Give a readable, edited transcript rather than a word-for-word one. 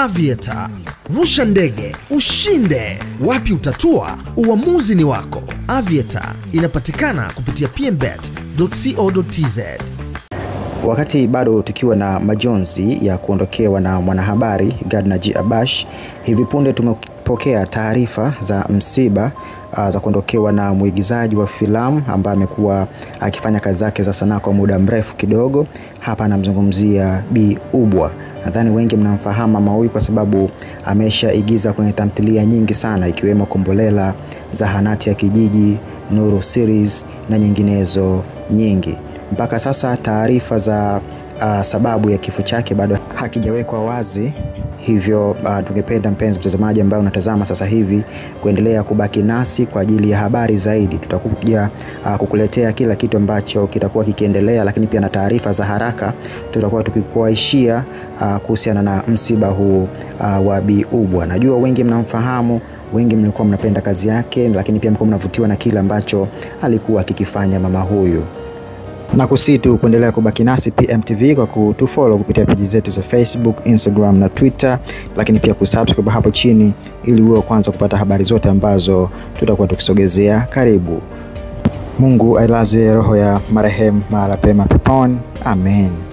Aviator. Rusha ndege, ushinde. Wapi utatua? Uamuzi ni wako. Aviator inapatikana kupitia pmbet.co.tz. Wakati bado tukiwa na majonzi ya kuondokewa na mwanahabari Gardner G. Abash, hivi punde tumepokea taarifa za msiba za kuondokewa na mwigizaji wa filamu ambaye amekuwa akifanya kazi zake za sanaa kwa muda mrefu kidogo. Hapa namzungumzia Bi Ubwa. Nadhani wengi mnamfahamu Maui kwa sababu ameshaigiza kwenye tamthilia nyingi sana ikiwemo Kombolela, Zahanati ya Kijiji, Nuru Series na nyinginezo nyingi. Mpaka sasa taarifa za sababu ya kifo chake bado hakijawekwa wazi. Hivyo tungependa mpenzi mtazamaji ambaye unatazama sasa hivi kuendelea kubaki nasi kwa ajili ya habari zaidi. Tutakuja kukuletea kila kitu ambacho kitakuwa kikiendelea, lakini pia na taarifa za haraka tutakuwa tukikuaishia kuhusiana na msiba huu wa Bi Ubwa. Najua wengi mnamfahamu, wengi mlikuwa mnapenda kazi yake, lakini pia mlikuwa mnavutiwa na kila ambacho alikuwa akikifanya mama huyu. Na kusitu kuendelea kubaki nasi PMTV kwa kutufollow kupitia page zetu za Facebook, Instagram na Twitter, lakini pia kusubscribe hapo chini ili uwe kwanza kupata habari zote ambazo tutakuwa tukisogezea karibu. Mungu ailaze roho ya marehemu mahala pema peponi. Amen.